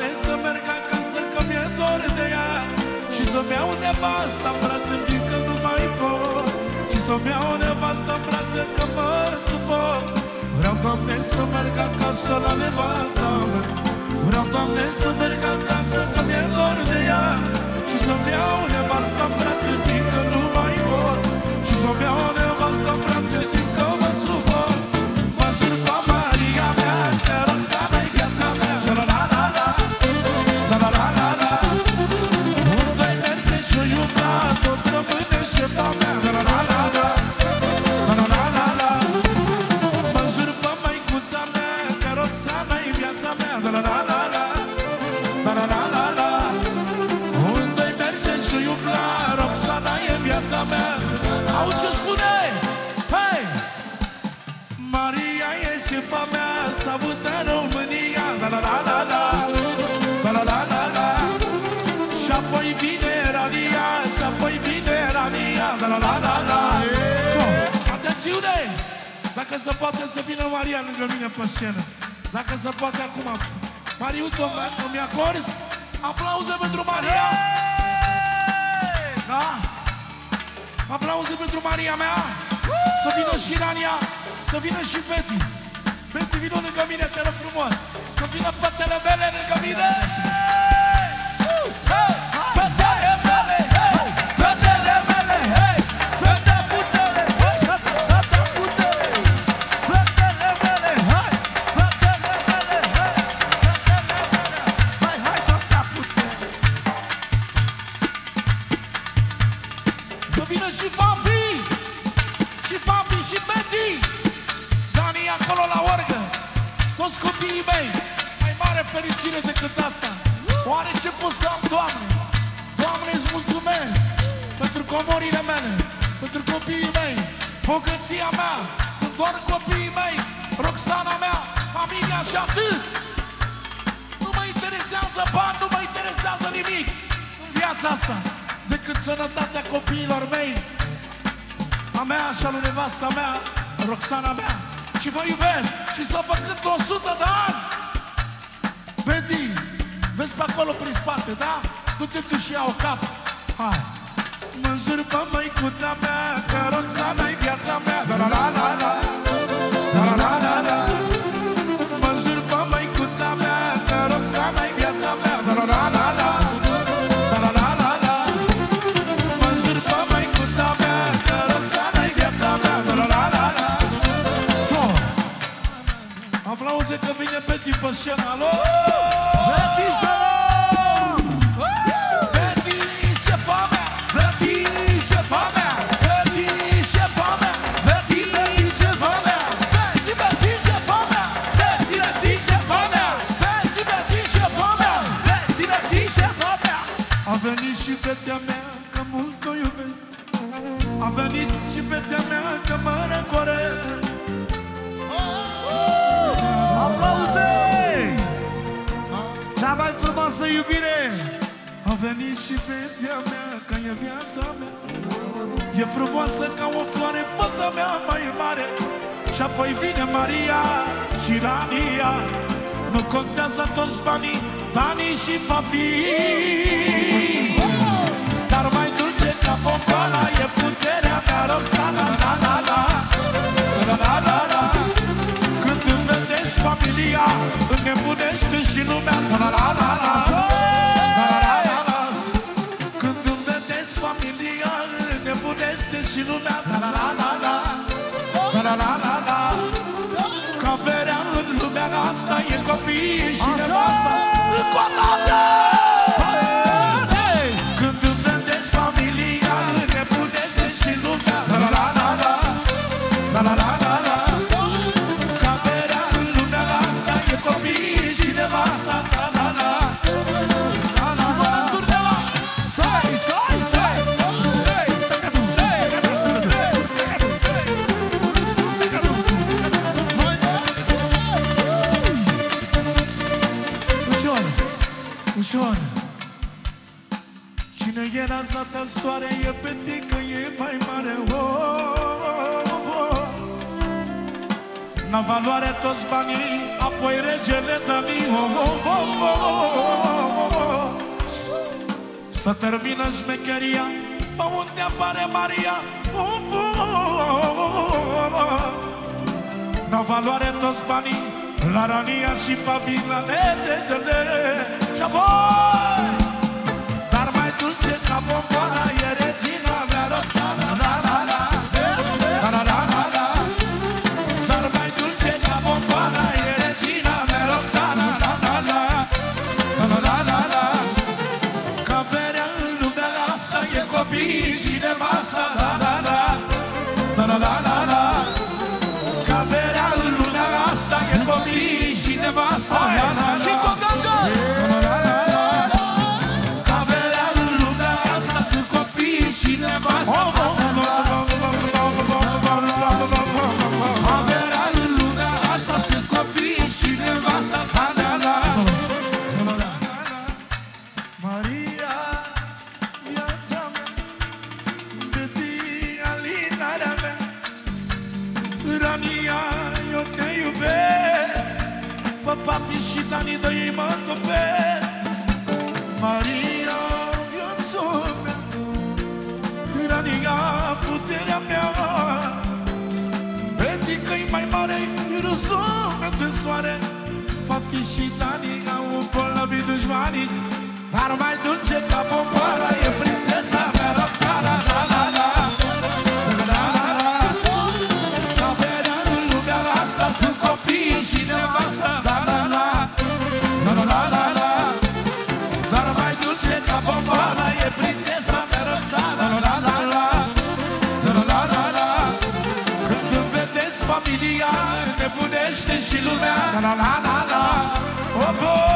Doamne, să merg acasă că mi-e dor de ea și să-mi iau nevasta în brațe, fiindcă nu mai pot, și să-mi iau nevasta în brațe că mă suport. Vreau, Doamne, să merg acasă la nevasta mea, vreau, Doamne, să merg acasă că mi-e dor de ea și să-mi iau nevasta în brațe, fiindcă nu mai pot, și să-mi iau nevasta în brațe, fiindcă mă suport. M-aș urca Maria mea, te rog să dai viața mea. Dacă se poate să vină Maria lângă mine pe scenă, dacă se poate acum, Mariuțo, îmi acorzi aplauze pentru Maria? Da? Aplauze pentru Maria mea. Să vină și Rania, să vină și Betty. Betty, vină lângă mine, te rog frumos. Să vină fetele mele lângă mine. Fetele mele, fetele mele, hei! Fericire decât asta, oare ce pot să am, Doamne? Doamne, îți mulțumesc pentru comorile mele, pentru copiii mei, bogăția mea, sunt doar copiii mei, Roxana mea, familia și atât. Nu mă interesează bani, nu mă interesează nimic în viața asta, decât sănătatea copiilor mei, a mea și a lui nevasta mea, Roxana mea. Și vă iubesc și să vă cânt 100 de ani. Betty, vezi pe acolo prin spate, da? Du-te tu și iau cap. Hai! Mă-njur pe măicuța mea, te rog să n-ai viața mea. Da-la-la-la-la, da-la-la-la-la. Mă-njur pe măicuța mea, te rog să n-ai viața mea. Da-la-la-la-la, da-la-la-la-la. Mă-njur pe măicuța mea, te rog să n-ai viața mea. Da-la-la-la-la. Aplauze că vine Betty pe scenă, alo? Betty, salam! Betty, șefa mea! Betty, șefa mea! Betty, șefa mea! Betty, șefa mea! Betty, Betty, șefa mea! Betty, Betty, șefa mea! Betty, Betty, șefa mea! Betty, Betty, șefa mea! A venit și betea mea, că mult o iubesc. A venit și betea mea, că mă recoresc. Aplauze! Cea mai frumoasă iubire! A venit și fetia mea, că e viața mea. E frumoasă ca o floare, fata mea mai mare. Și apoi vine Maria și Rania. Nu contează toți banii, Dani și Fafi. Dar mai dulce ca pompana e puterea mea, Roxana. La la la, la la la la. Familia înnebunește și lumea. Când îmi vedeți familia înnebunește și lumea. Că averea în lumea asta e copiii și nevasta. Încă o dată! Când îmi vedeți familia înnebunește și lumea. Cine era zata soarea e petica, e mai mare. N-a valoare toți banii, apoi regele Dani. să termină șmecheria, pe unde apare Maria. N-au valoare toți banii la Rania și Pavila. Și apoi, dar mai dulce ca bomboana e regina mea Roxana. Dar mai dulce ca bomboana e regina mea Roxana. Că verea în lumea asta e copiii și nevasta. Că verea în lumea asta e copiii și nevasta. Și tot papi și Dani, dă-i mă întopesc. Maria, viața mea, Rania, puterea mea. Petică-i mai mare, iurusul de soare. Papi și Dani, au îmbolnăvit dușmanii. Dar mai dulce ca popoara e prințesa mea Roxana. La la la, la la la. Ca verea în lumea asta sunt copii și nevasta. Familia nebunește și lumea. La la la la la.